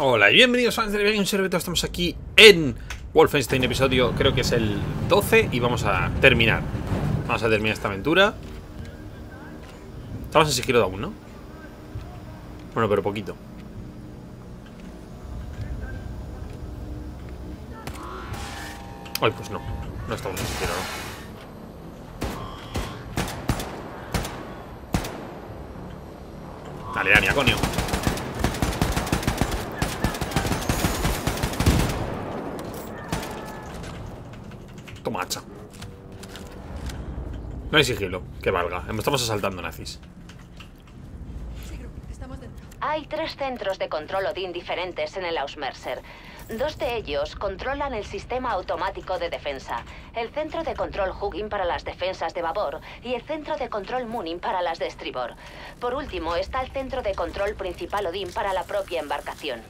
Hola y bienvenidos a un servidor. Estamos aquí en Wolfenstein episodio, creo que es el 12, y vamos a terminar. Vamos a terminar esta aventura. Estamos en sigilo aún, ¿no? Bueno, pero poquito. Ay, pues no. No estamos en sigilo, ¿no? Dale, Anya, coño. Toma hacha. No hay sigilo, que valga. Estamos asaltando nazis. Hay tres centros de control Odin diferentes en el Ausmercer. Dos de ellos controlan el sistema automático de defensa. El centro de control Hugin para las defensas de babor y el centro de control Munin para las de estribor. Por último está el centro de control principal Odin para la propia embarcación.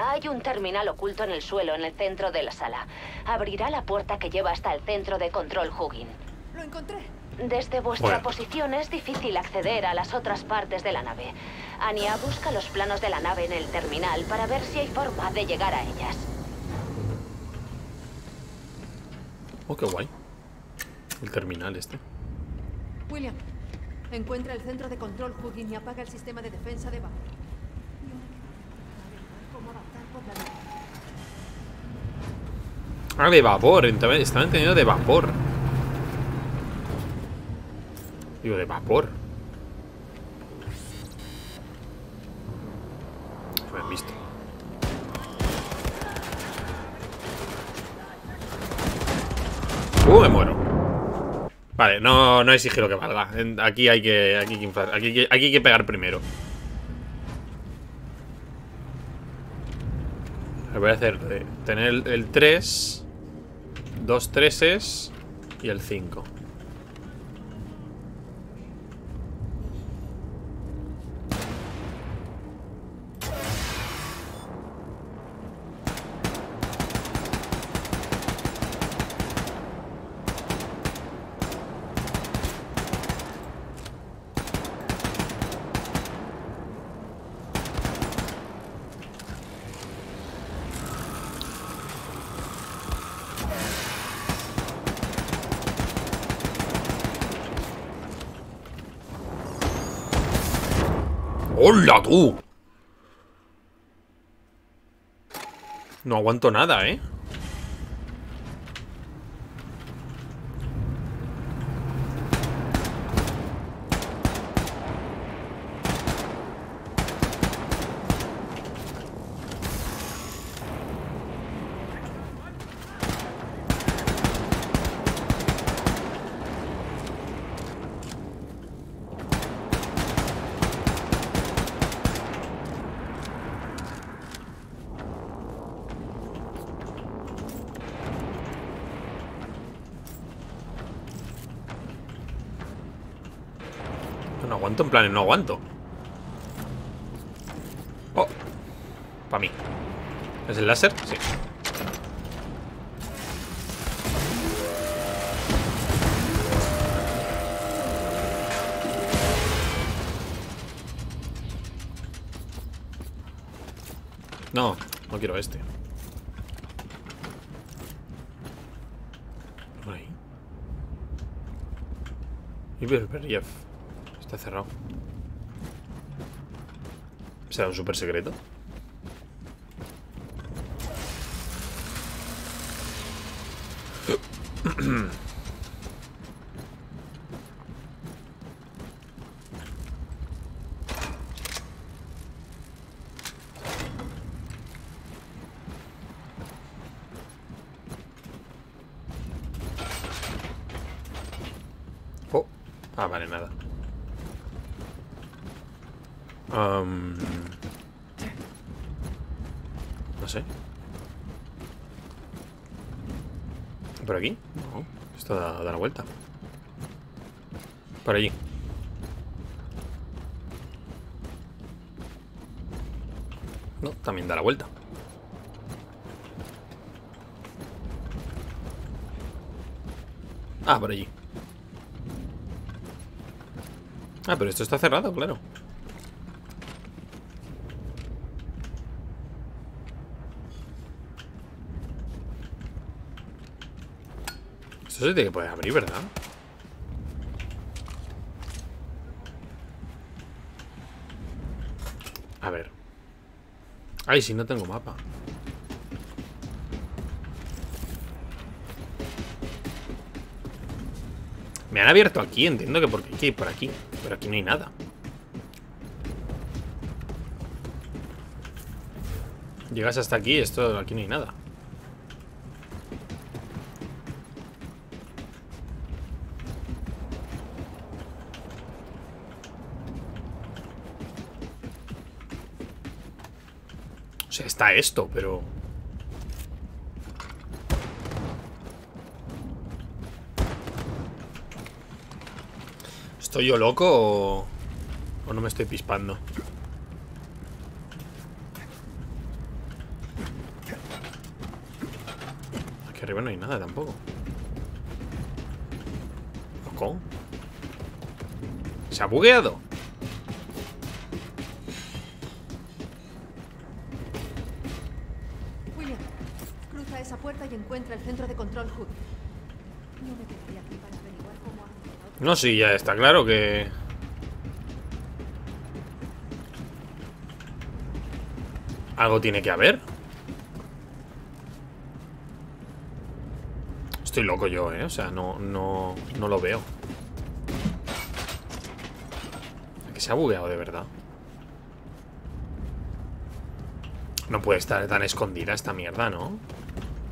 Hay un terminal oculto en el suelo en el centro de la sala. Abrirá la puerta que lleva hasta el centro de control Hugin. Lo encontré. Desde vuestra posición es difícil acceder a las otras partes de la nave. Anya busca los planos de la nave en el terminal para ver si hay forma de llegar a ellas. Oh, qué guay. El terminal este. William, encuentra el centro de control Hugin y apaga el sistema de defensa de Back. Ah, de vapor. Estaba entendiendo de vapor. Digo, de vapor. Me han visto. Me muero. Vale, no hay sigilo que valga. Aquí hay que. Aquí hay que pegar primero. Lo voy a hacer de tener el 3, dos 3s y el 5. ¡Hola, tú! No aguanto nada, ¿eh? En plan, no aguanto. Oh, para mí. ¿Es el láser? Sí. No, no quiero este. Por ahí. Iberberiev. Está cerrado. ¿Será un super secreto? Oh. Ah, vale, nada. No sé. ¿Por aquí? No, esto da la vuelta. Por allí. No, también da la vuelta. Ah, por allí. Ah, pero esto está cerrado, claro. Esto se tiene que poder abrir, ¿verdad? A ver. Ay, si no tengo mapa. Me han abierto aquí, entiendo que porque hay que ir por aquí. Pero aquí no hay nada. Llegas hasta aquí, esto aquí no hay nada. O sea, está esto, pero... ¿Estoy yo loco o no me estoy pispando? Aquí arriba no hay nada tampoco. ¿Loco? ¿Se ha bugueado? William, cruza esa puerta y encuentra el centro de control Hugin. No me quedaría aquí para averiguar cómo hacer. No, sí, ya está claro que... algo tiene que haber. Estoy loco yo, ¿eh? O sea, no lo veo. Que se ha bugueado de verdad. No puede estar tan escondida esta mierda, ¿no?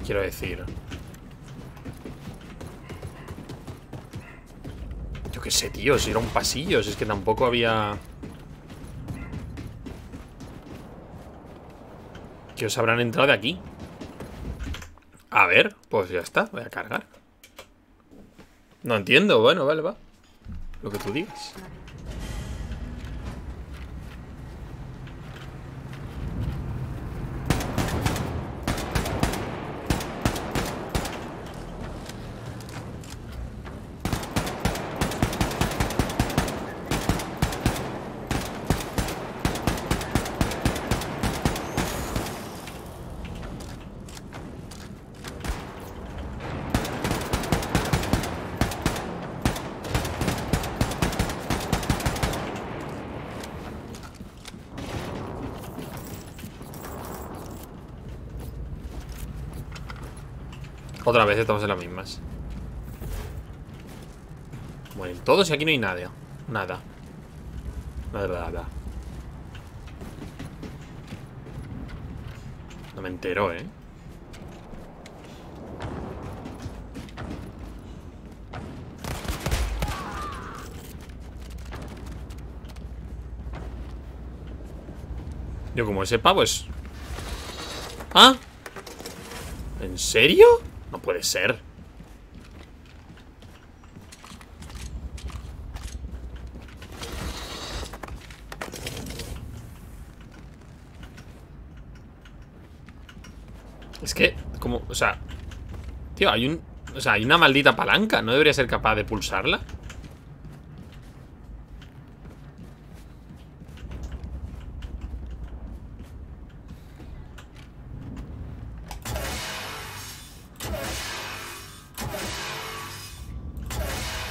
Quiero decir... qué sé, tío, si era un pasillo, si es que tampoco había... ¿Qué os habrán entrado de aquí? A ver, pues ya está, voy a cargar. No entiendo, bueno, vale, va. Lo que tú digas. Otra vez estamos en las mismas. Bueno, todos y aquí no hay nadie. Nada. Nada. No me entero, ¿eh? Yo como sepa, pues... ¿Ah? ¿En serio? No puede ser. Es que, como, o sea, tío, hay un... o sea, hay una maldita palanca. ¿No debería ser capaz de pulsarla?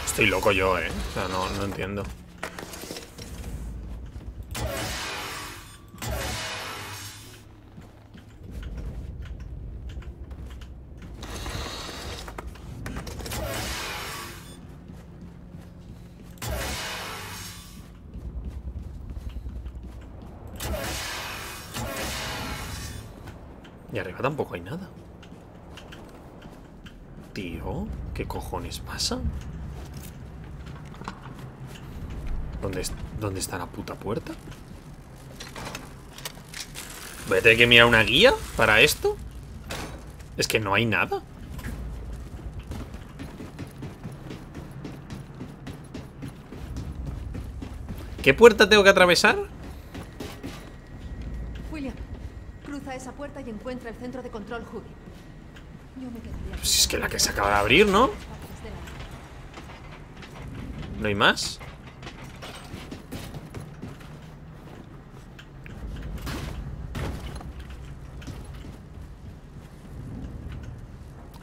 Estoy loco yo, ¿eh? O sea, no entiendo. Y arriba tampoco hay nada. Tío, ¿qué cojones pasa? ¿Dónde está la puta puerta? ¿Voy a tener que mirar una guía para esto? Es que no hay nada. ¿Qué puerta tengo que atravesar? William, cruza esa puerta y encuentra el centro de control Hugin. Pues es que la que se acaba de abrir, ¿no? ¿No hay más?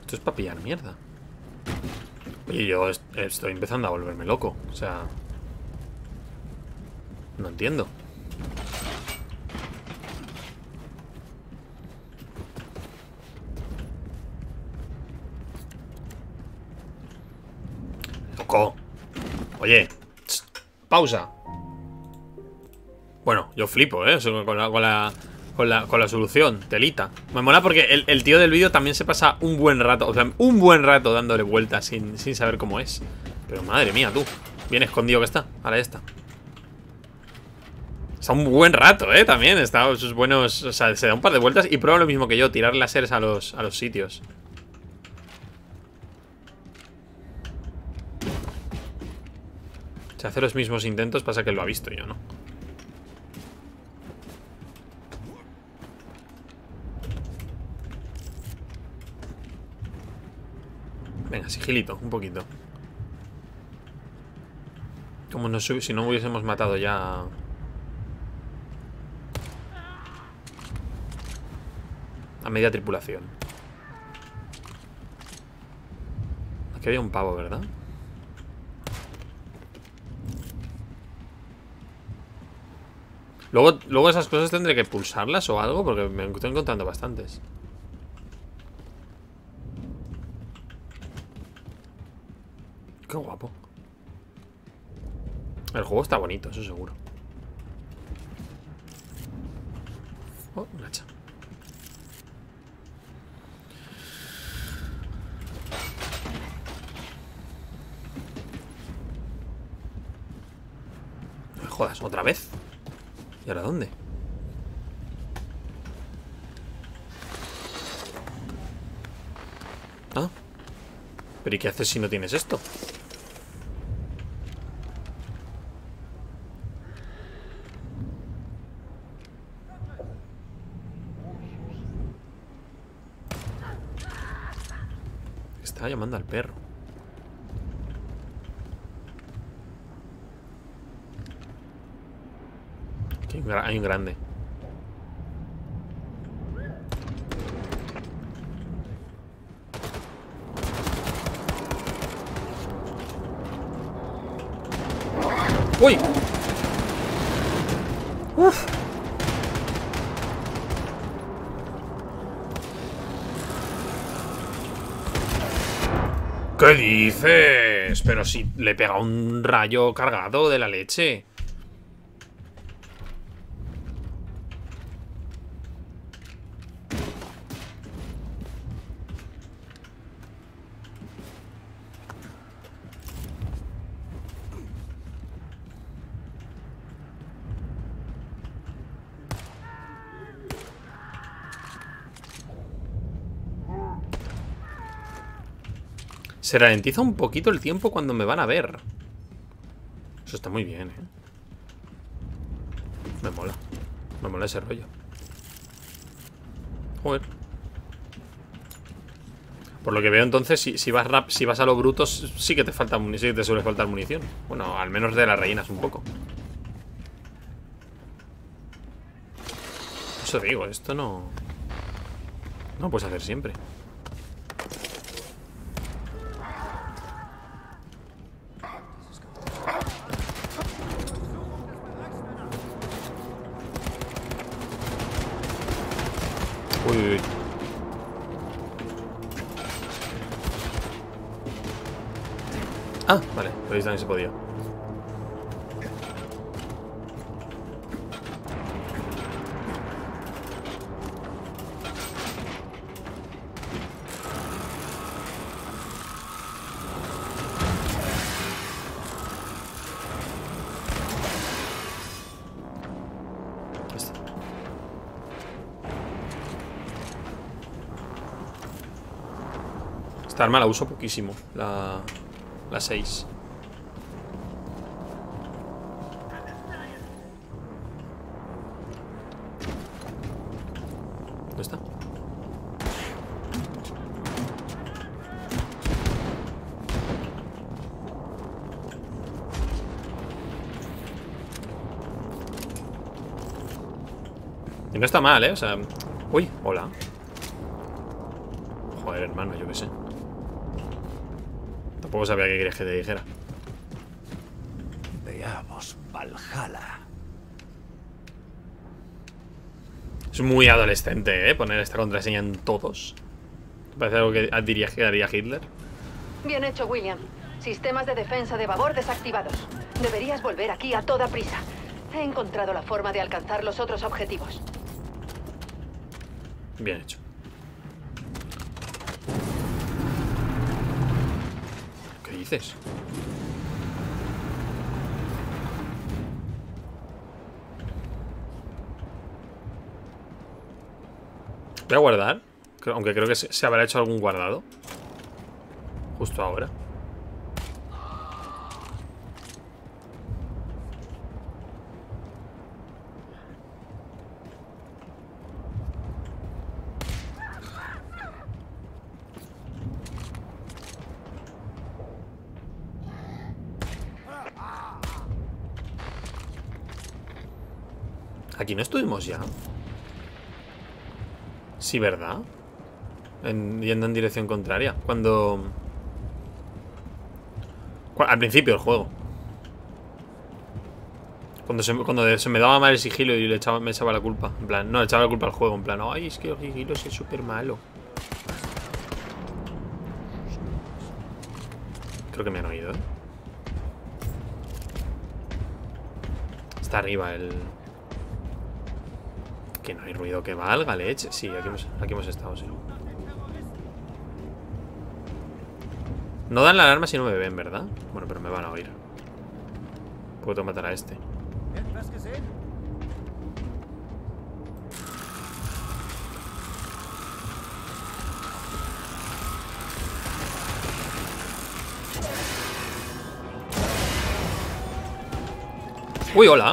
Esto es para pillar mierda. Y yo estoy empezando a volverme loco. O sea... no entiendo. Loco. Oye. Pausa. Bueno, yo flipo, ¿eh? Con la solución, telita. Me mola porque el tío del vídeo también se pasa un buen rato, o sea, un buen rato dándole vueltas sin saber cómo es. Pero madre mía, tú. Bien escondido que está. Ahora ya está. Está un buen rato, también. Está sus buenos... o sea, se da un par de vueltas y prueba lo mismo que yo, tirar láseres a los sitios. O sea, hace los mismos intentos, pasa que lo ha visto yo, ¿no? Venga, sigilito, un poquito. Como no, si no hubiésemos matado ya. A media tripulación. Aquí había un pavo, ¿verdad? Luego esas cosas tendré que pulsarlas o algo, porque me estoy encontrando bastantes. Qué guapo. El juego está bonito, eso seguro. Oh, un hacha. No me jodas, otra vez. ¿Y ahora dónde? Ah. ¿Pero y qué haces si no tienes esto? Estaba llamando al perro. Aquí hay un grande. ¡Uy! ¡Uf! ¿Qué dices? Pero si le pega un rayo cargado de la leche. Se ralentiza un poquito el tiempo cuando me van a ver. Eso está muy bien, Me mola. Me mola ese rollo. Joder. Por lo que veo entonces, si vas a los brutos, sí que te falta munición, sí que te suele faltar munición. Bueno, al menos de las reinas un poco. Eso digo, esto no... no lo puedes hacer siempre. Ah, vale, pero ahí también se podía. Esta arma la uso poquísimo, la 6. ¿Dónde está? Y no está mal, o sea... uy, hola. Joder, hermano, yo qué sé. Tampoco sabía qué querías que te dijera. Veamos Valhalla. Es muy adolescente, ¿eh? Poner esta contraseña en todos. Parece algo que dirías que haría Hitler. Bien hecho, William. Sistemas de defensa de babor desactivados. Deberías volver aquí a toda prisa. He encontrado la forma de alcanzar los otros objetivos. Bien hecho. ¿Qué dices? Voy a guardar, aunque creo que se habrá hecho algún guardado justo ahora. Aquí no estuvimos ya. Sí, ¿verdad? Yendo en dirección contraria. Al principio del juego. Cuando se me daba mal el sigilo y me echaba la culpa. En plan, no, le echaba la culpa al juego. En plan, ay, es que el sigilo es súper malo. Creo que me han oído, ¿eh? Está arriba el... Que no hay ruido que valga, leche. Sí, aquí hemos estado, sí. No dan la alarma si no me ven, ¿verdad? Bueno, pero me van a oír. Puedo matar a este. Uy, hola.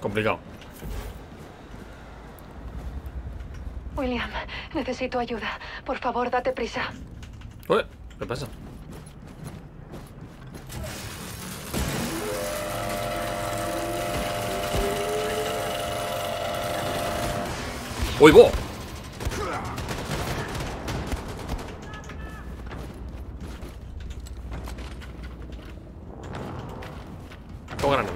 Complicado. William, necesito ayuda. Por favor, date prisa. Uy, ¿qué pasa? ¡Uy, bo! Tengo granada.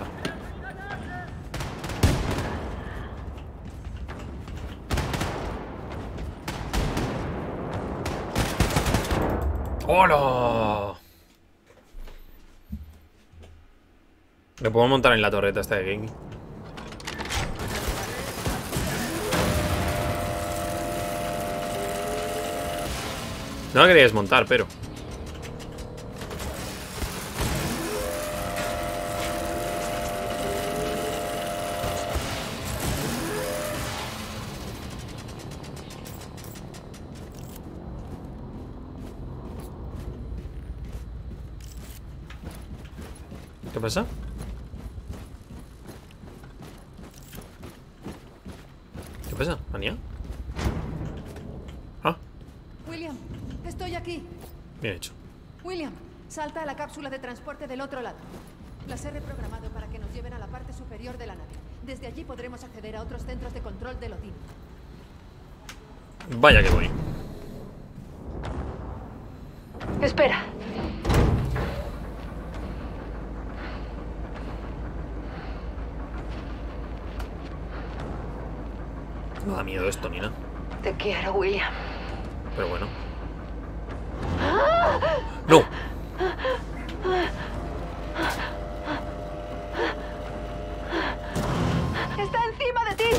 ¡Hola! Lo podemos montar en la torreta esta de Genki. No la quería desmontar, pero... ¿Qué pasa? ¿Qué pasa, Anya? Ah. William, estoy aquí. Bien hecho. William, salta a la cápsula de transporte del otro lado. Las he reprogramado para que nos lleven a la parte superior de la nave. Desde allí podremos acceder a otros centros de control del Odin. Vaya que voy. Espera. No da miedo esto, Nina. Te quiero, William. Pero bueno. ¡No! ¡Está encima de ti!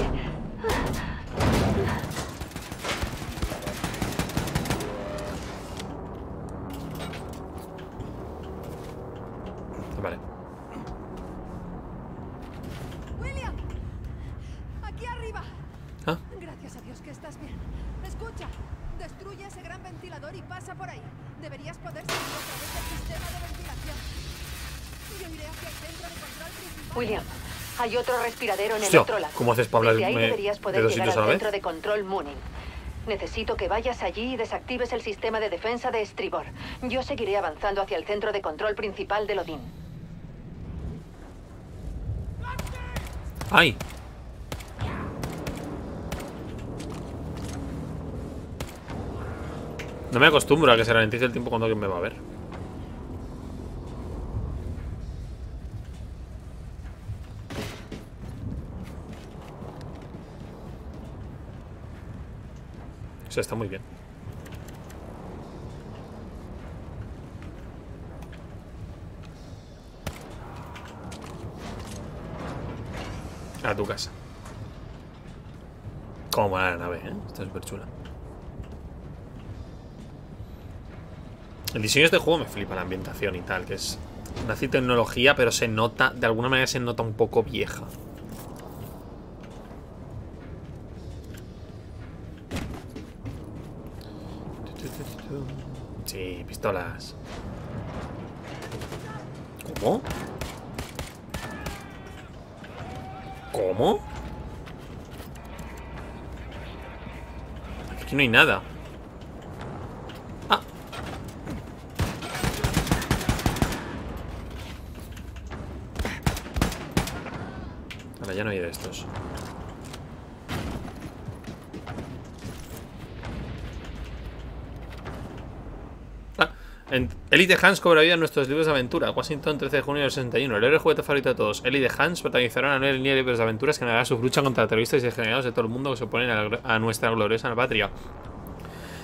Vale. William, aquí arriba. ¿Ah? Gracias a Dios que estás bien. Escucha, destruye ese gran ventilador y pasa por ahí. Deberías poder salir otra vez del sistema de ventilación. Yo iré hacia el centro de control principal. William, hay otro respiradero en el otro lado. ¿Cómo haces para hablar de dos sitios a la vez? Centro de control Munin. Necesito que vayas allí y desactives el sistema de defensa de estribor. Yo seguiré avanzando hacia el centro de control principal del Odin. ¡Ay! No me acostumbro a que se ralentice el tiempo cuando alguien me va a ver. O sea, está muy bien. A tu casa. Como mola la nave, ¿eh? Está súper chula. El diseño de este juego me flipa, la ambientación y tal, que es nací tecnología, pero se nota, de alguna manera se nota un poco vieja. Sí, pistolas. ¿Cómo? ¿Cómo? Aquí no hay nada. Ya no hay de estos. Ellie de Hans cobra vida en nuestros libros de aventura. Washington, 13 de junio del 61. El héroe juguete favorito de todos. Ellie de Hans protagonizará una nueva línea de libros de aventuras que narrará su lucha contra terroristas y degenerados de todo el mundo que se oponen a nuestra gloriosa patria.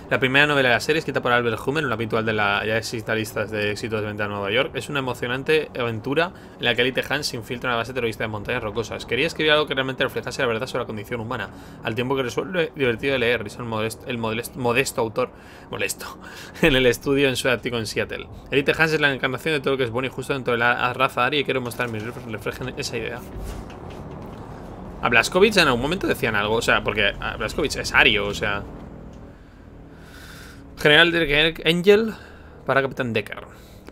La primera novela de la serie, escrita por Albert Hummel, un habitual de la ya exista listas de éxitos de venta en Nueva York, es una emocionante aventura en la que Elite Hans se infiltra en una base terrorista de montañas rocosas. Quería escribir algo que realmente reflejase la verdad sobre la condición humana, al tiempo que resulta divertido de leer, y el modesto autor, molesto, en el estudio en su ático en Seattle. Elite Hans es la encarnación de todo lo que es bueno y justo dentro de la raza aria y quiero mostrar mis libros que reflejen esa idea. A Blazkowicz en algún momento decían algo, o sea, porque Blazkowicz es ario, o sea... General de Engel para Capitán Decker.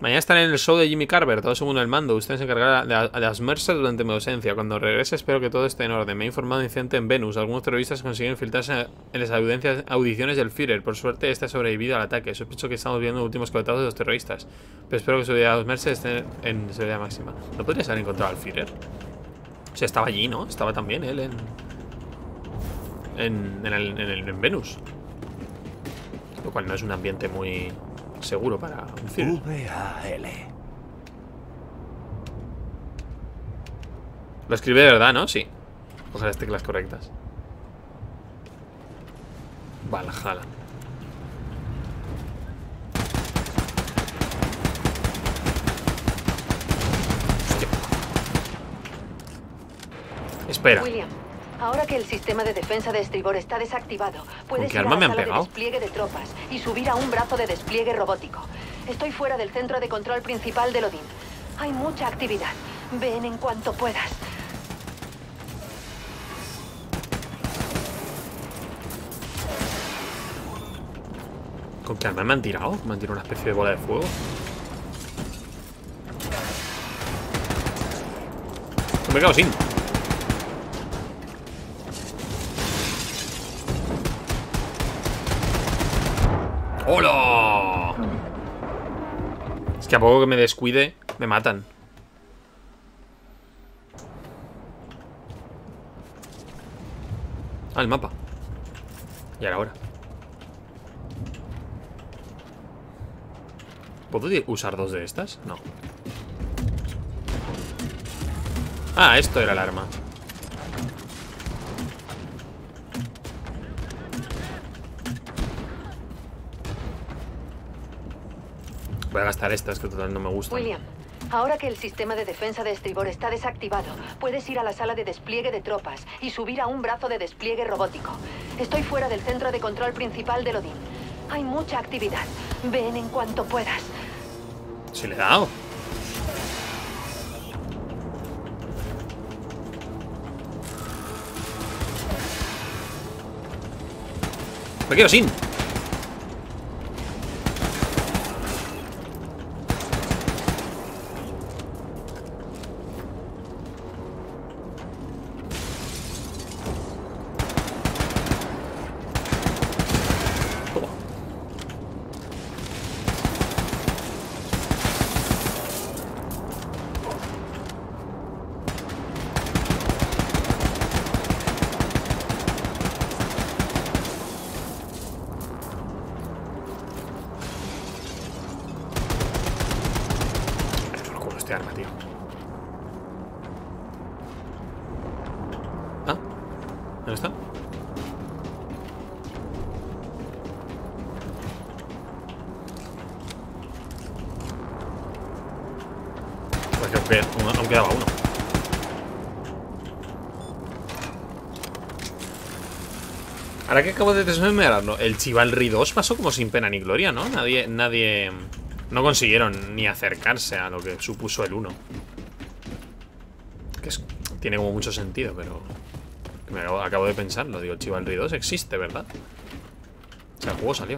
Mañana estaré en el show de Jimmy Carver, todo segundo el mando. Usted se encargará de Ausmercer durante mi ausencia. Cuando regrese espero que todo esté en orden. Me he informado de un incidente en Venus. Algunos terroristas consiguieron infiltrarse en las audiciones del Führer. Por suerte, este ha sobrevivido al ataque. Sospecho que estamos viendo los últimos coletazos de los terroristas. Pero espero que su vida de Ausmercer esté en seguridad máxima. ¿No podrías haber encontrado al Führer? O sea, estaba allí, ¿no? Estaba también él en Venus. Lo cual no es un ambiente muy seguro para un film. Lo escribe de verdad, ¿no? Sí. Coge las teclas correctas. Valhalla. Hostia. Espera. William. Ahora que el sistema de defensa de estribor está desactivado, puedes ir a la sala de despliegue de tropas y subir a un brazo de despliegue robótico. Estoy fuera del centro de control principal del Odin. Hay mucha actividad. Ven en cuanto puedas. ¿Con qué arma me han tirado? Me han tirado una especie de bola de fuego. Me he quedado sin. ¡Hola! Es que a poco que me descuide, me matan. Ah, el mapa. Y ahora. ¿Puedo usar dos de estas? No. Ah, esto era el arma. Voy a gastar estas, que total no me gustan. William, ahora que el sistema de defensa de estribor está desactivado, puedes ir a la sala de despliegue de tropas y subir a un brazo de despliegue robótico. Estoy fuera del centro de control principal del Odin. Hay mucha actividad. Ven en cuanto puedas. Sí, le he dado. Me quedo sin. ¿Dónde está? Pues aún quedaba uno. Ahora que acabo de desmembrarlo, el Chivalry 2 pasó como sin pena ni gloria, ¿no? Nadie... No consiguieron ni acercarse a lo que supuso el 1. Que es, tiene como mucho sentido, pero... Me acabo de pensarlo, digo, Chivalry 2 existe, ¿verdad? O sea, el juego salió.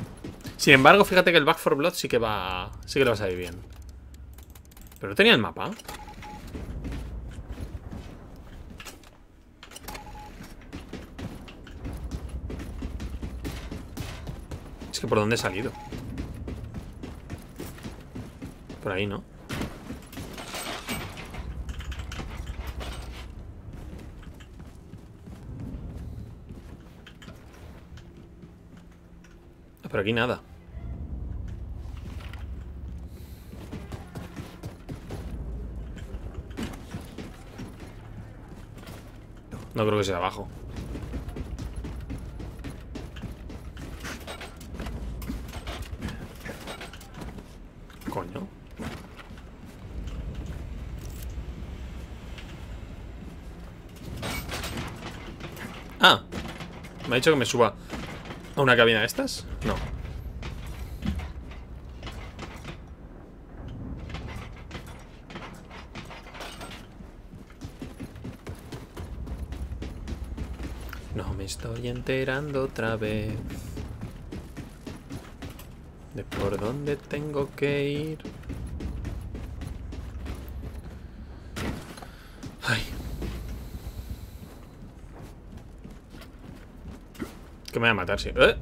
Sin embargo, fíjate que el Back for Blood sí que va... Sí que lo va a salir bien. Pero no tenía el mapa. Es que por dónde he salido. Por ahí, ¿no? Pero aquí nada. No creo que sea abajo. Coño. Ah, me ha dicho que me suba a una cabina de estas. No. No me estoy enterando otra vez de por dónde tengo que ir. Ay. Que me voy a matar, sí. ¿Eh?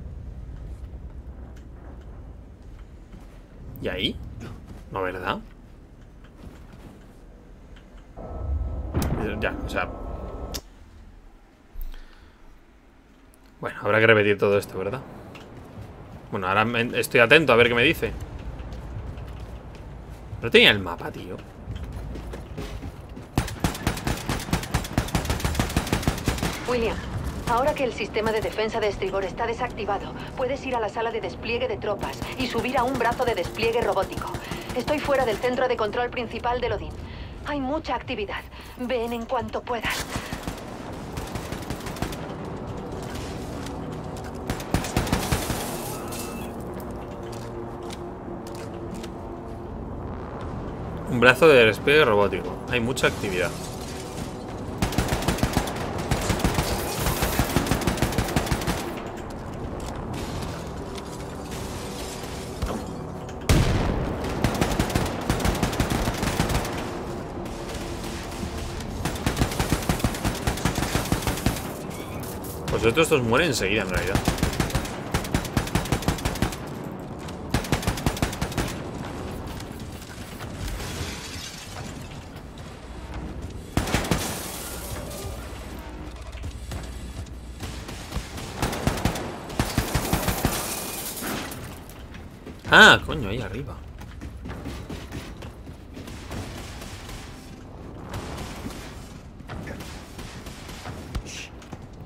¿Y ahí? No, ¿verdad? Ya, o sea... Bueno, habrá que repetir todo esto, ¿verdad? Bueno, ahora estoy atento a ver qué me dice. No tenía el mapa, tío. William, ahora que el sistema de defensa de estribor está desactivado, puedes ir a la sala de despliegue de tropas y subir a un brazo de despliegue robótico. Estoy fuera del centro de control principal del Odin. Hay mucha actividad. Ven en cuanto puedas. Un brazo de despliegue robótico. Hay mucha actividad. Pues estos mueren enseguida en realidad. Ah, coño, ahí arriba.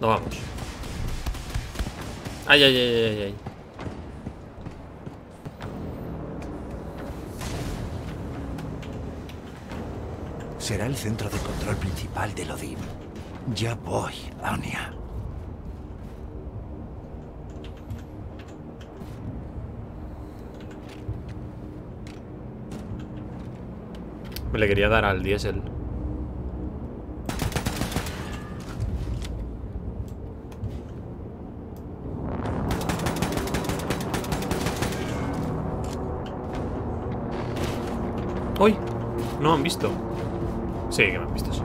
No vamos. Ay, ay, ay, ay, ay. Será el centro de control principal del Odin. Ya voy, Anya. Me le quería dar al diésel. ¡Uy! ¿No me han visto? Sí, que me han visto, sí.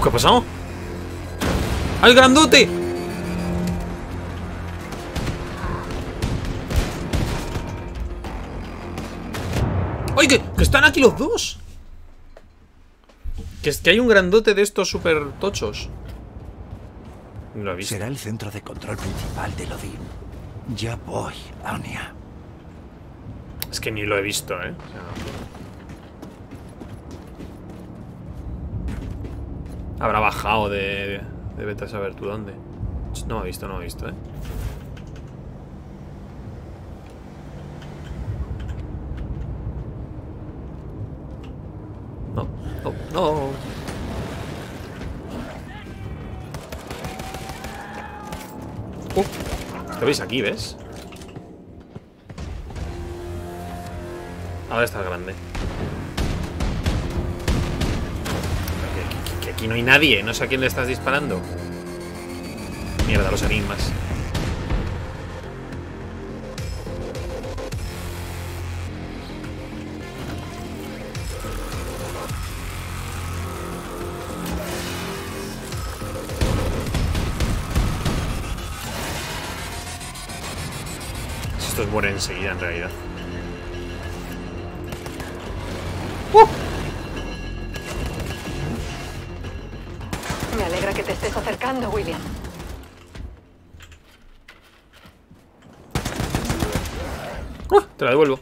¿Qué ha pasado? ¡Al grandote! ¡Oye! ¡Que están aquí los dos! Que es que hay un grandote de estos super tochos. Lo he visto. Será el centro de control principal del Odin. Ya voy, Anya. Es que ni lo he visto, ¿eh? O sea, no. Habrá bajado de vete a saber tú dónde. No he visto, no he visto, ¿eh? No, no, no. Lo veis aquí, ¿ves? Ahora está el grande. Que aquí no hay nadie. No sé a quién le estás disparando. Mierda, los enigmas. Estos mueren enseguida, en realidad. Me alegra que te estés acercando, William. Te la devuelvo.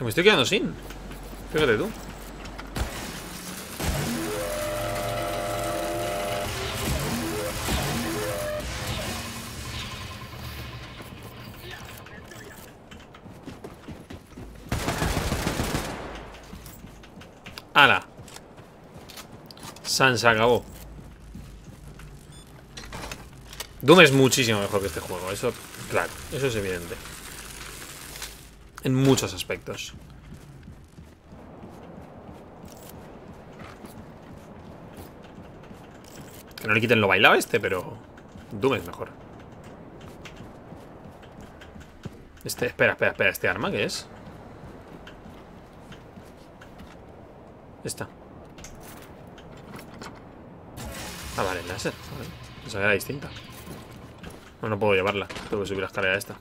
Me estoy quedando sin. Fíjate tú. ¡Hala! Sans acabó. Doom es muchísimo mejor que este juego. Eso, claro, eso es evidente. En muchos aspectos. Que no le quiten lo bailado a este, pero Doom es mejor. Espera. ¿Este arma qué es? Esta. Ah, vale, el láser. Vale. Esa era distinta. No, no puedo llevarla. Tengo que subir la escalera esta.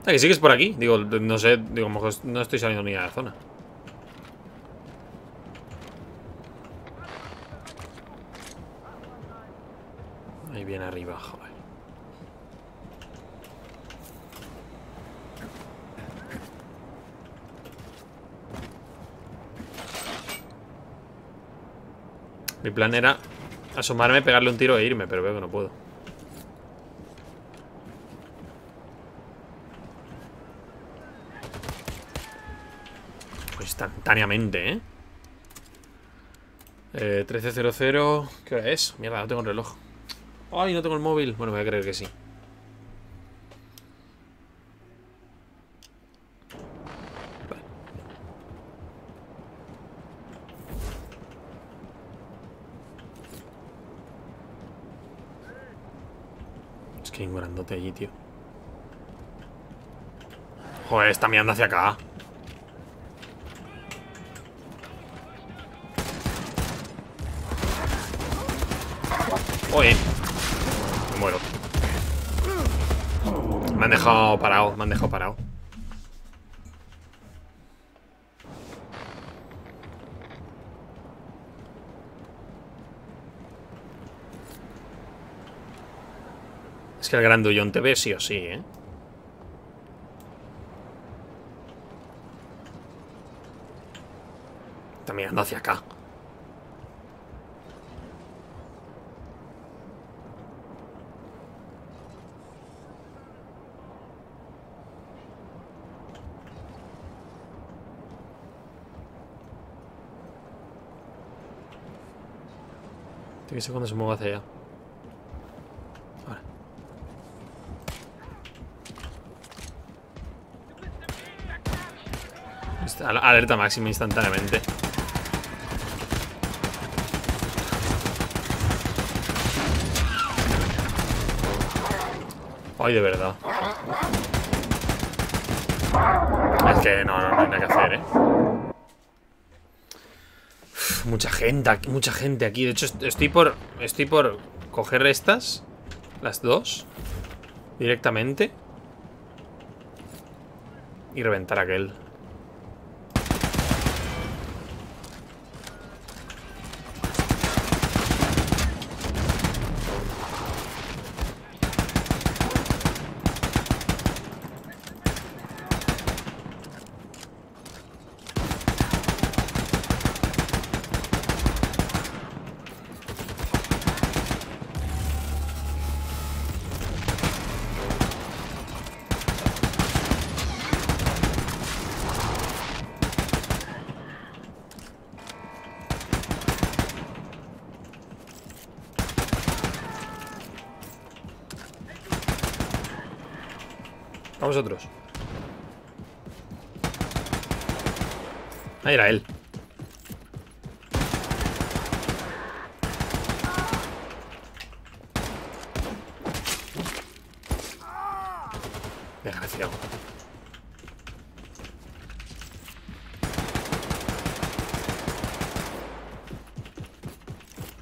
Ah, que sí que es por aquí. Digo, no sé. Digo, no estoy saliendo ni a la zona. Ahí bien arriba, joder. Mi plan era asomarme, pegarle un tiro e irme, pero veo que no puedo. Pues instantáneamente, ¿eh? 13:00. ¿Qué hora es? Mierda, no tengo el reloj. ¡Ay, no tengo el móvil! Bueno, me voy a creer que sí. Qué ignorandote allí, tío. Joder, está mirando hacia acá. Oye. Me muero. Me han dejado parado. Que el grandullón te ve sí o sí, ¿eh? Está mirando hacia acá. Te aviso cuando se mueva hacia allá. Alerta máxima instantáneamente. Ay, de verdad. Es que no hay nada que hacer, ¿eh? Uf, mucha gente aquí. De hecho, estoy por coger estas las dos directamente y reventar aquel. A vosotros. Ahí era él. Desgraciado.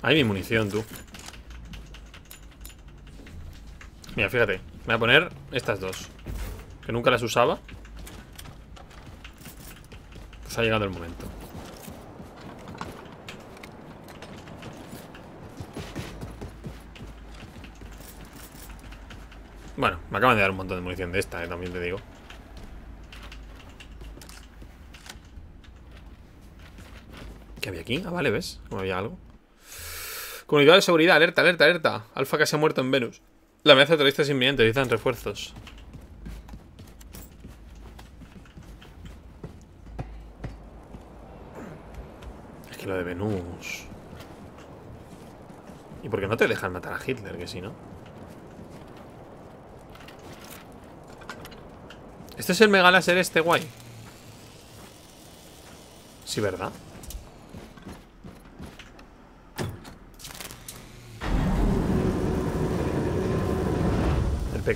Ahí mi munición, tú. Mira, fíjate. Me voy a poner estas dos. Que nunca las usaba. Pues ha llegado el momento. Bueno, me acaban de dar un montón de munición de esta, también te digo. ¿Qué había aquí? Ah, vale, ¿ves? Como había algo. Comunidad de seguridad, alerta, alerta, alerta. Alfa casi ha muerto en Venus. La amenaza terrorista es inminente, necesitan refuerzos. Lo de Venus. ¿Y por qué no te dejan matar a Hitler? Que si no. Este es el mega láser este guay. Sí, ¿verdad?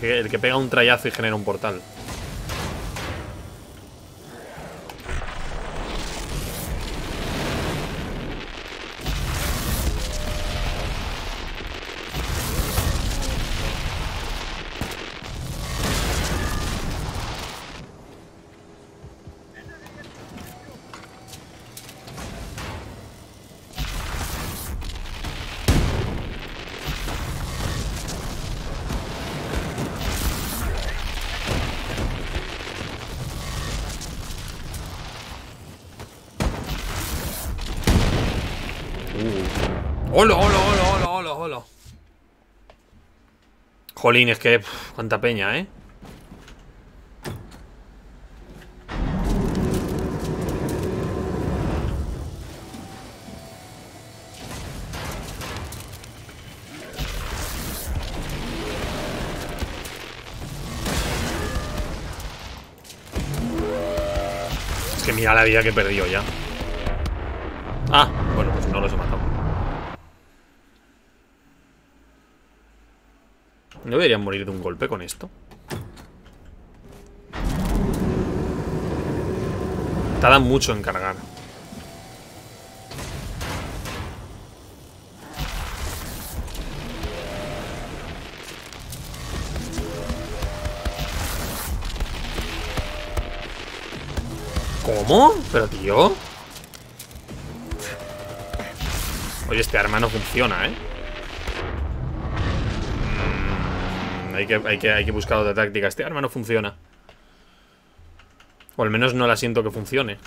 El que pega un trayazo y genera un portal. ¡Holo, holo, holo, holo, holo! Jolín, es que... cuánta peña, ¿eh? Es que mira la vida que he perdido ya. Ah, bueno, pues no los he matado. ¿No deberían morir de un golpe con esto? Tarda mucho en cargar. ¿Cómo? Pero tío. Oye, este arma no funciona, ¿eh? Hay que buscar otra táctica. Este arma no funciona. O al menos no la siento que funcione.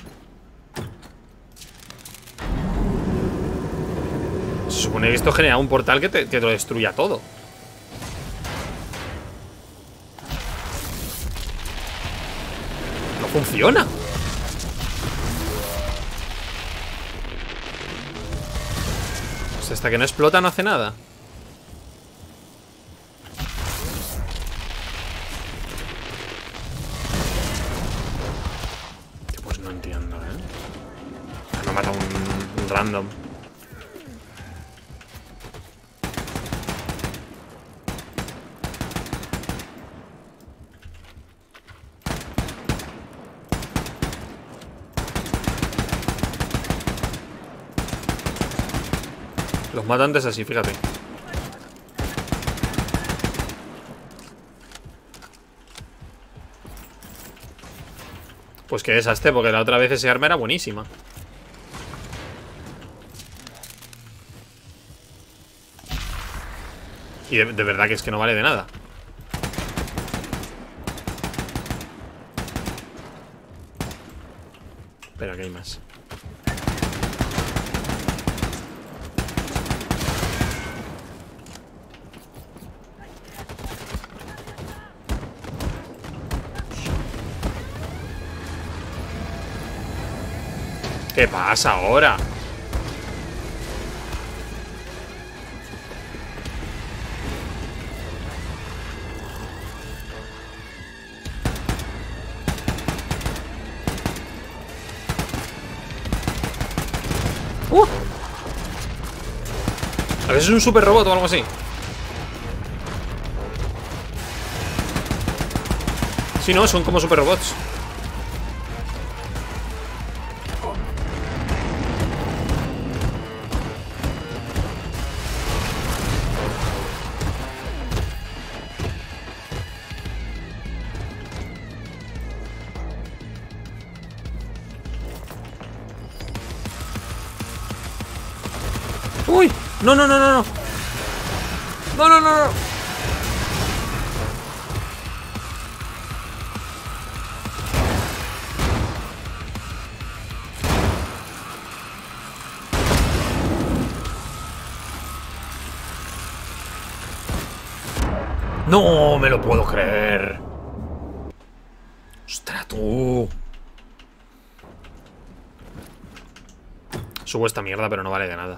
Se supone que esto genera un portal que te lo destruya todo. No funciona. Pues hasta que no explota no hace nada. Random. Los matantes así, fíjate. Pues qué desastre, porque la otra vez ese arma era buenísima. Y de verdad que es que no vale de nada. Espera, que hay más. ¿Qué pasa ahora? A veces es un super robot o algo así. Sí, no, son como super robots. No, no, no, no, no. No, no, no, no. No me lo puedo creer. Ostras, tú. Subo esta mierda, pero no vale de nada.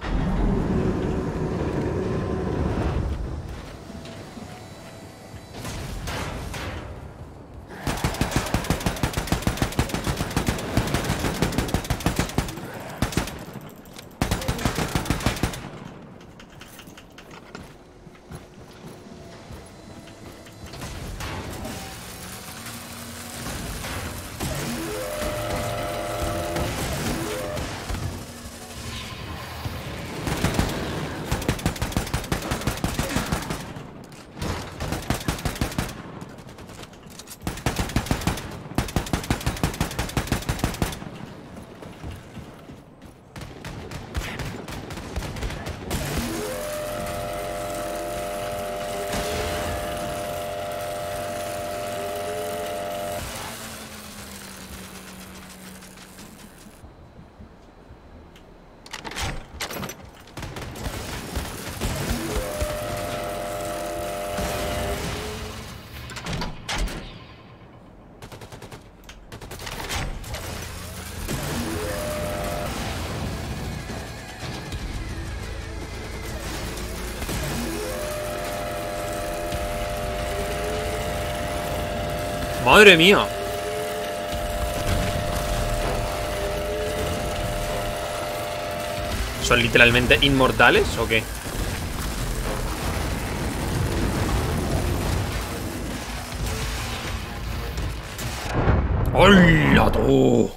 ¡Madre mía! ¿Son literalmente inmortales o qué? ¡Hola tú!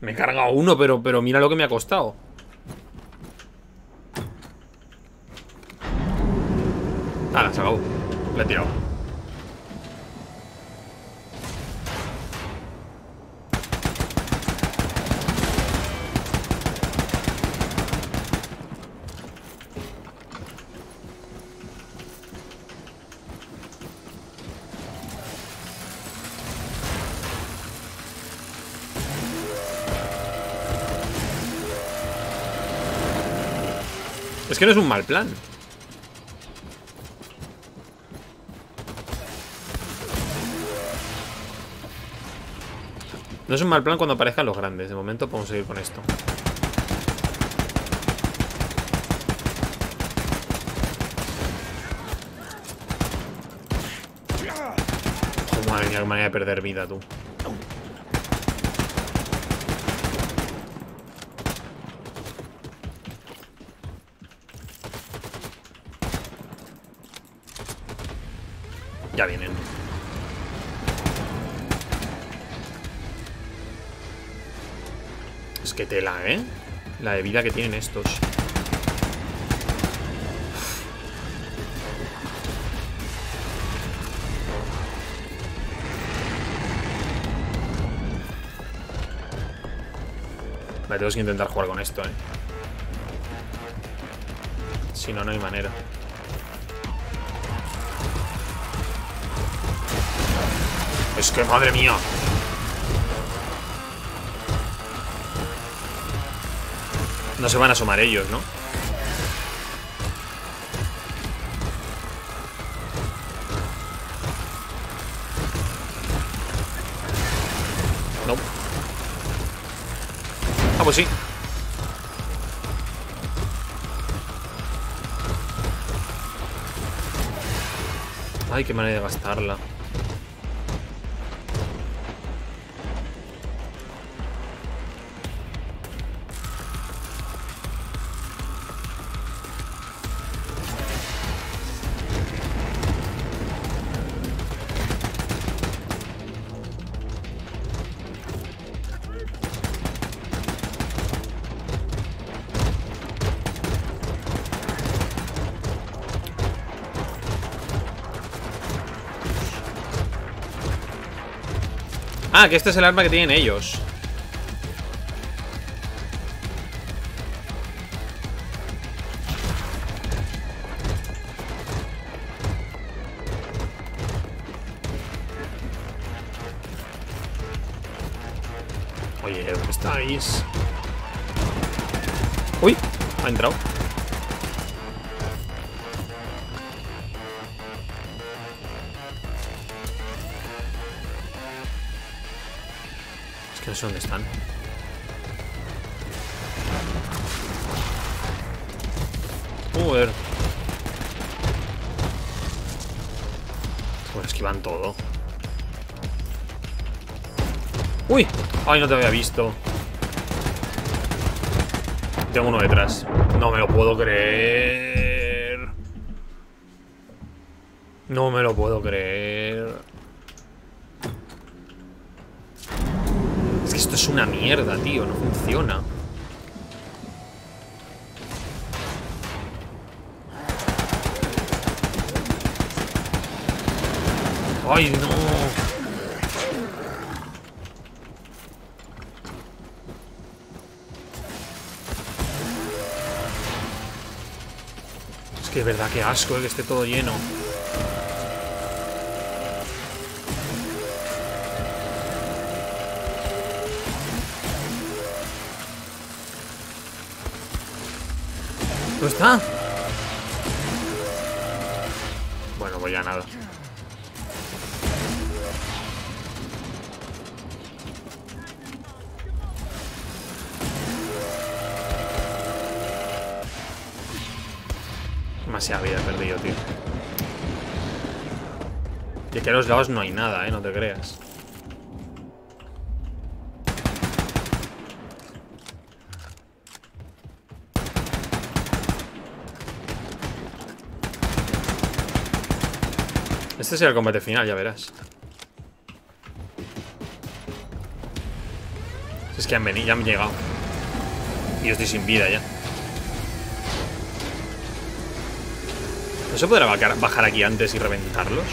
Me he cargado uno, pero mira lo que me ha costado. Nada, se acabó. Le he tirado. Es que no es un mal plan. No es un mal plan cuando aparezcan los grandes. De momento podemos seguir con esto. Oh, madre mía, qué manera de perder vida, tú. Ya vienen. Es que tela, ¿eh? La de vida que tienen estos. Vale, tengo que intentar jugar con esto, Si no, no hay manera. Es que madre mía. No se van a asomar ellos, ¿no? No. Ah, pues sí. Ay, qué manera de gastarla. Ah, que este es el arma que tienen ellos. Oye, ¿dónde estáis? Uy, ha entrado. No sé dónde están. Joder. Bueno, esquivan todo. ¡Uy! ¡Ay, no te había visto! Tengo uno detrás. No me lo puedo creer. No me lo puedo creer. Esto es una mierda, tío. No funciona. ¡Ay, no! Es que de verdad que asco, que esté todo lleno. ¿Dónde está? Bueno, pues ya nada. Demasiada vida he perdido, tío. Y aquí a los lados no hay nada, no te creas. Este será el combate final, ya verás. Es que han venido, ya han llegado. Y yo estoy sin vida ya. ¿No se podrá bajar aquí antes y reventarlos?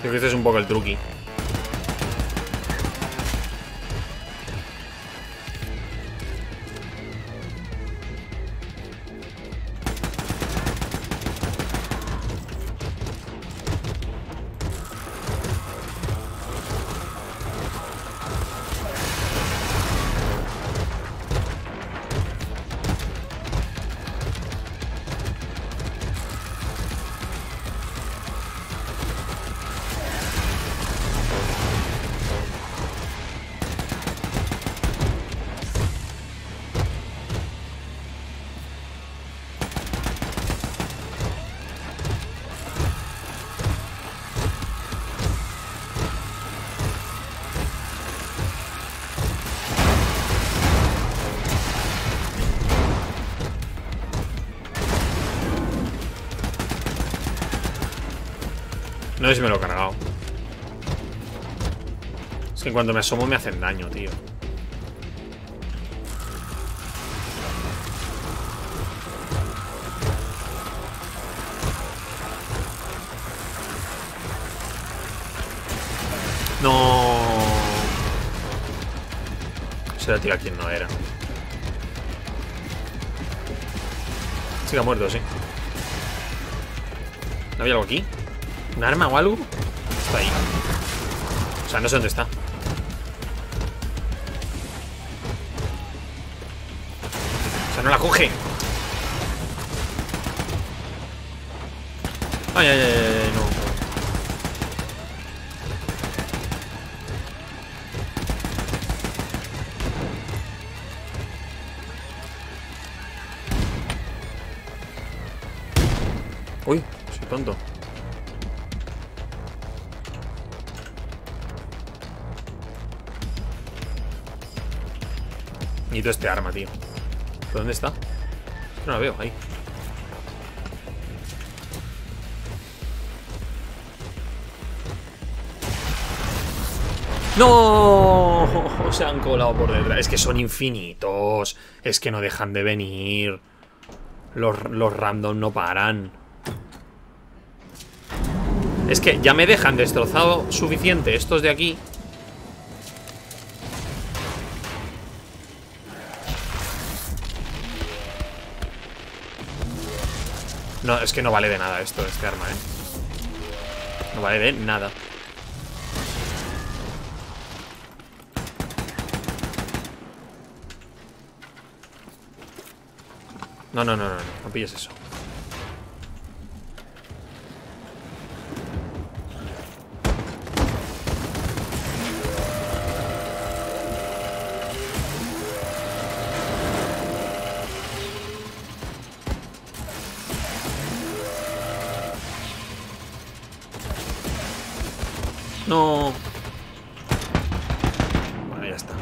Creo que este es un poco el truqui. No sé si me lo he cargado. Es que en cuanto me asomo me hacen daño, tío. No. Se la tira a quien no era. Sí que ha muerto, sí. ¿No había algo aquí? ¿Un arma o algo? Está ahí. O sea, no sé dónde está. O sea, no la coge. Ay, ay, ay, no. Uy, soy tonto. Necesito este arma, tío. ¿Dónde está? No la veo, ahí. ¡No! Se han colado por detrás. Es que son infinitos. Es que no dejan de venir. Los random no paran. Es que ya me dejan destrozado suficiente estos de aquí. No, es que no vale de nada esto, este arma, No vale de nada. No pilles eso. No. Bueno, ya está.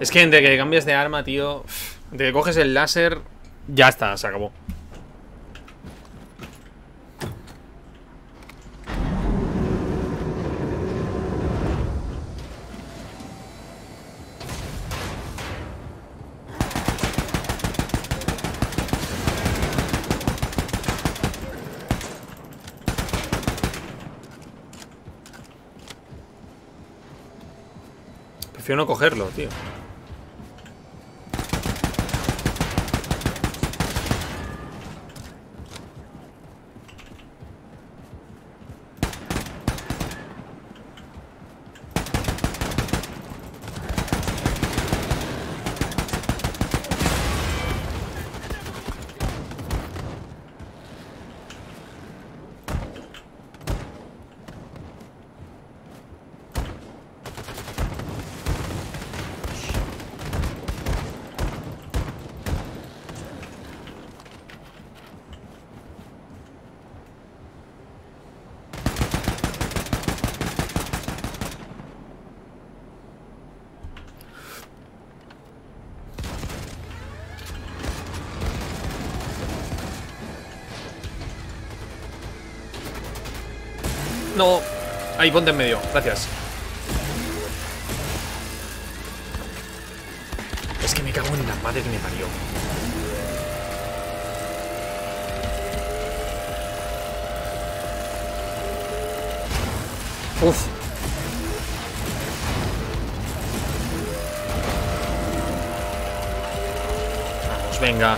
Es que entre que cambias de arma, tío, entre que coges el láser, ya está, se acabó. Prefiero no cogerlo, tío. No. Ahí, ponte en medio. Gracias. Es que me cago en la madre que me parió. Uf. Vamos, venga.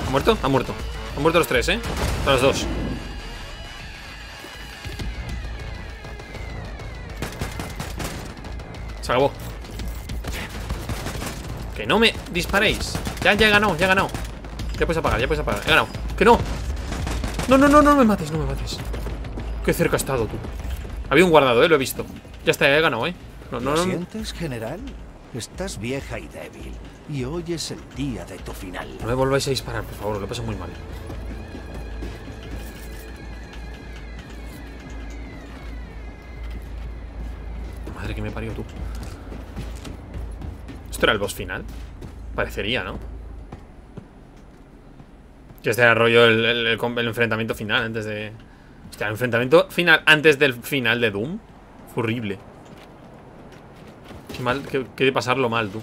¿Ha muerto? Ha muerto. Han muerto los tres, ¿eh? Los dos. Se acabó. Que no me disparéis. Ya he ganado, ya he ganado. Ya puedes apagar, ya puedes apagar. He ganado. Que no. No me mates, no me mates. Qué cerca has estado tú. Había un guardado, lo he visto. Ya está, ya he ganado, ¿Lo sientes, general? Estás vieja y débil. Y hoy es el día de tu final. No me volváis a disparar, por favor, lo paso muy mal. Madre que me parió, tú. ¿Esto era el boss final? Parecería, ¿no? Que este era el rollo, el enfrentamiento final antes de... Hostia, el enfrentamiento final antes del final de Doom. Fue horrible. Qué mal, qué de pasarlo mal, tú.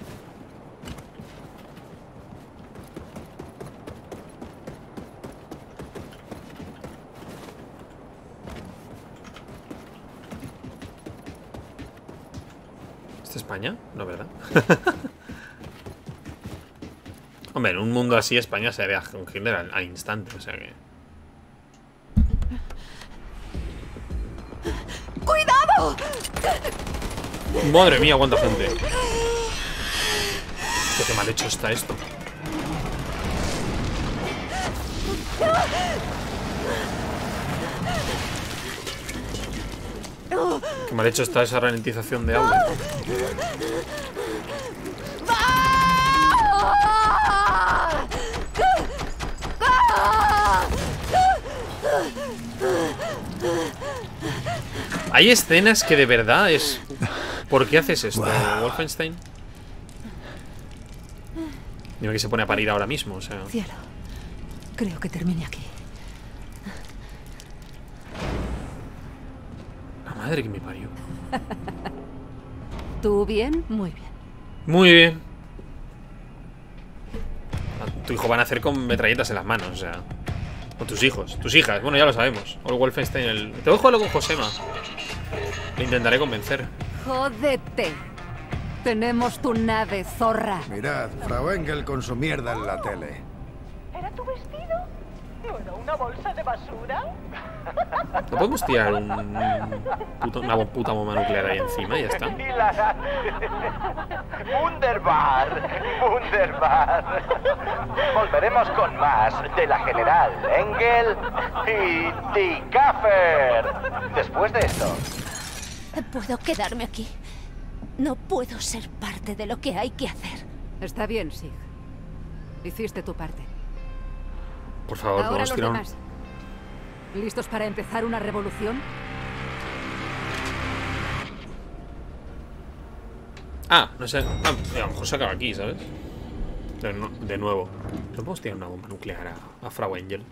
¿Es España? No, ¿verdad? Hombre, en un mundo así España se ve a Hitler al instante, o sea que... ¡Cuidado! ¡Madre mía, cuánta gente! ¡Qué mal hecho está esto! ¡Qué mal hecho está esa ralentización de audio! Hay escenas que de verdad es... ¿Por qué haces esto, Wolfenstein? Dime que se pone a parir ahora mismo, o sea... Cielo, creo que termine aquí. La madre que me parió. ¿Tú bien? Muy bien. Muy bien. Tu hijo van a hacer con metralletas en las manos, o sea... O tus hijos, tus hijas, bueno, ya lo sabemos. O el Wolfenstein, el... Te voy a jugarlo con Josema. Le intentaré convencer. Jódete. Tenemos tu nave, zorra. Mirad, Frau Engel con su mierda en la tele. ¿Era tu vestido? ¿No era una bolsa de basura? ¿No podemos tirar una puta bomba nuclear ahí encima y ya está? Wunderbar, Wunderbar. Volveremos con más de la General Engel y Dickafer. Después de esto. ¿Puedo quedarme aquí? No puedo ser parte de lo que hay que hacer. Está bien, Sig. Hiciste tu parte. Por favor, vamos a tirar un... ¿Listos para empezar una revolución? Ah, no sé. Ah, a lo mejor se acaba aquí, ¿sabes? De nuevo. ¿No podemos tirar una bomba nuclear a Frau Engel?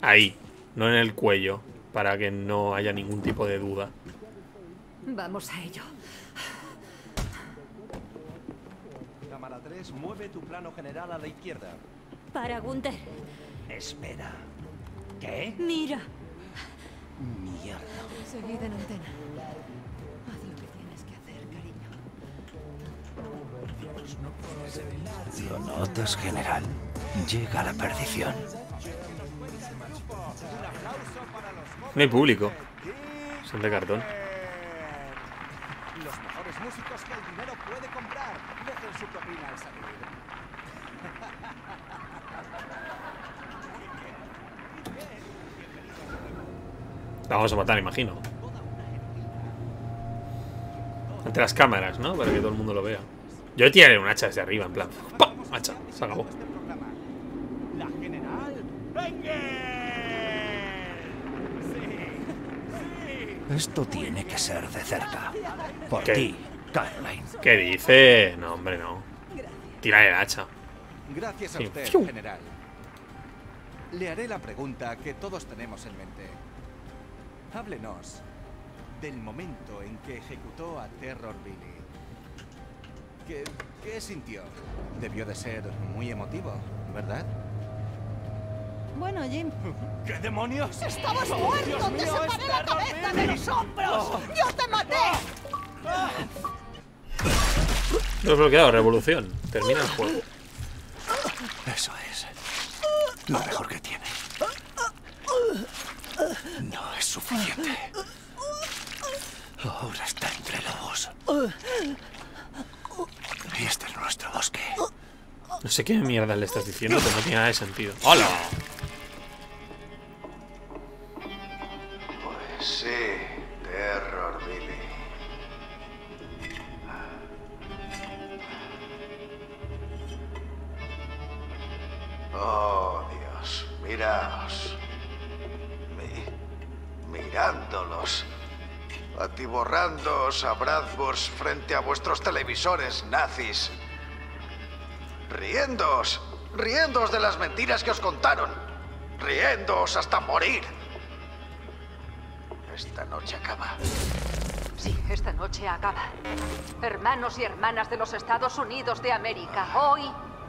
Ahí. No en el cuello. Para que no haya ningún tipo de duda. Vamos a ello. Cámara 3, mueve tu plano general a la izquierda. Para Gunther. Espera. ¿Qué? Mira. Mierda. Seguida en antena. Haz lo que tienes que hacer, cariño. Lo notas, general. Llega la perdición. No hay público. Son de cartón. Los mejores músicos que el dinero puede comprar. Dejen su propina al salir. La vamos a matar, imagino. Ante las cámaras, ¿no? Para que todo el mundo lo vea. Yo tiraré un hacha desde arriba, en plan. ¡Pam! Hacha, se acabó. La general. Esto tiene que ser de cerca. Por ti, Caroline. ¿Qué dice? No, hombre, no. Tira el hacha. Gracias a usted, general. Le haré la pregunta que todos tenemos en mente. Háblenos del momento en que ejecutó a Terror Billy. ¿Qué sintió? Debió de ser muy emotivo, ¿verdad? Bueno, Jim. ¿Qué demonios? ¡Estabas muerto! ¡Te separé la cabeza de los hombros! ¡Yo te maté! Desbloqueado, revolución. Termina el juego. Eso es. Lo mejor que tiene. No es suficiente. Ahora está entre lobos. Y este es nuestro bosque. No sé qué mierda le estás diciendo, pero no tiene nada de sentido. ¡Hola! Pues sí, Terror Billy. Oh, Dios, miraos. mirándolos, atiborrándoos a brazos frente a vuestros televisores nazis, riéndoos de las mentiras que os contaron, riéndoos hasta morir. Esta noche acaba. Sí, esta noche acaba. Hermanos y hermanas de los Estados Unidos de América, hoy,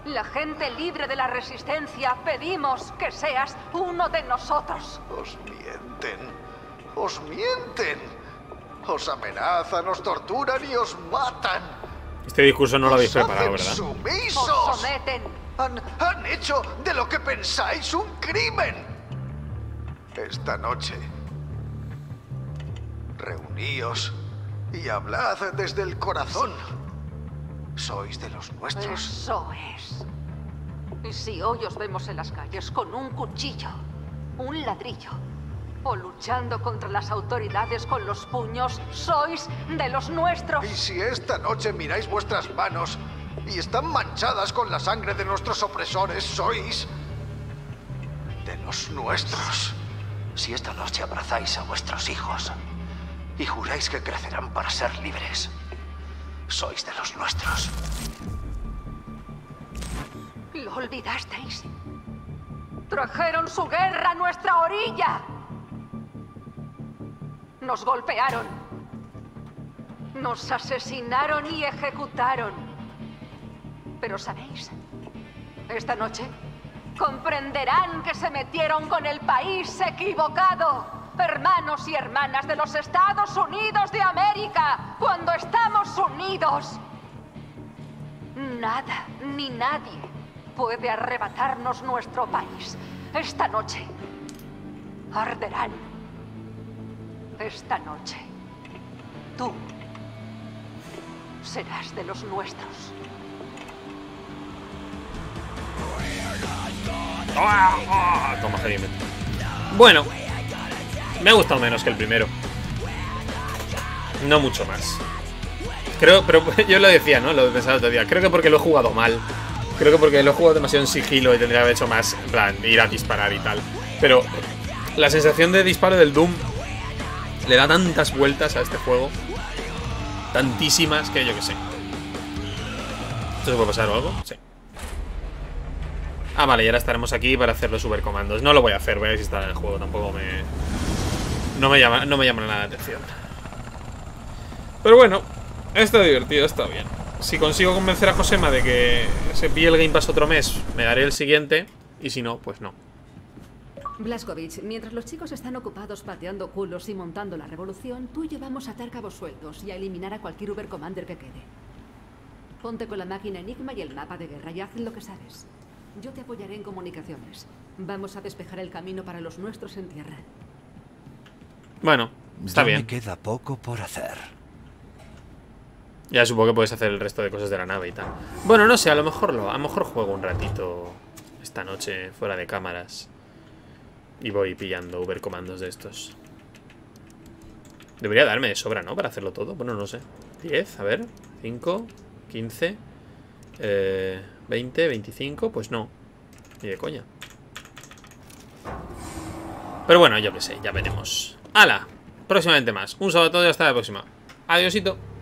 la gente libre de la resistencia, pedimos que seas uno de nosotros. Os mienten. Os mienten. Os amenazan, os torturan y os matan. Este discurso no lo habéis preparado, ¿verdad? ¡Sumisos! ¡Os someten! Han hecho de lo que pensáis un crimen. Esta noche, reuníos y hablad desde el corazón. Sois de los nuestros. Eso es. Y si hoy os vemos en las calles con un cuchillo, un ladrillo, o luchando contra las autoridades con los puños, sois de los nuestros. Y si esta noche miráis vuestras manos y están manchadas con la sangre de nuestros opresores, sois de los nuestros. Si esta noche abrazáis a vuestros hijos y juráis que crecerán para ser libres, sois de los nuestros. ¿Lo olvidasteis? Trajeron su guerra a nuestra orilla. Nos golpearon. Nos asesinaron y ejecutaron. Pero ¿sabéis? Esta noche comprenderán que se metieron con el país equivocado. Hermanos y hermanas de los Estados Unidos de América, cuando estamos unidos, nada ni nadie puede arrebatarnos nuestro país. Esta noche arderán. Esta noche tú serás de los nuestros. Toma, experimento. Bueno. Me ha gustado menos que el primero. No mucho más. Creo, pero yo lo decía, ¿no? Lo pensaba el otro día. Creo que porque lo he jugado mal. Creo que porque lo he jugado demasiado en sigilo y tendría que haber hecho más, en plan, ir a disparar y tal. Pero la sensación de disparo del Doom le da tantas vueltas a este juego. Tantísimas que yo que sé. ¿Esto se puede pasar o algo? Sí. Ah, vale, y ahora estaremos aquí para hacer los Uber Commandos. No lo voy a hacer, voy a desinstalar el juego. Tampoco No me llama nada la atención. Pero bueno, está divertido, está bien. Si consigo convencer a Josema de que se pille el Game Pass otro mes, me daré el siguiente. Y si no, pues no. Blazkowicz, mientras los chicos están ocupados pateando culos y montando la revolución, tú y yo vamos a atar cabos sueltos y a eliminar a cualquier Uber Commander que quede. Ponte con la máquina Enigma y el mapa de guerra y haz lo que sabes. Yo te apoyaré en comunicaciones. Vamos a despejar el camino para los nuestros en tierra. Bueno, está bien. Me queda poco por hacer. Ya supongo que puedes hacer el resto de cosas de la nave y tal. Bueno, no sé, a lo mejor juego un ratito esta noche fuera de cámaras. Y voy pillando Uber Commandos de estos. Debería darme de sobra, ¿no? Para hacerlo todo. Bueno, no sé. 10, a ver. 5, 15, 20, 25. Pues no. Ni de coña. Pero bueno, yo qué sé, ya veremos. ¡Hala! Próximamente más. Un saludo a todos y hasta la próxima. Adiósito.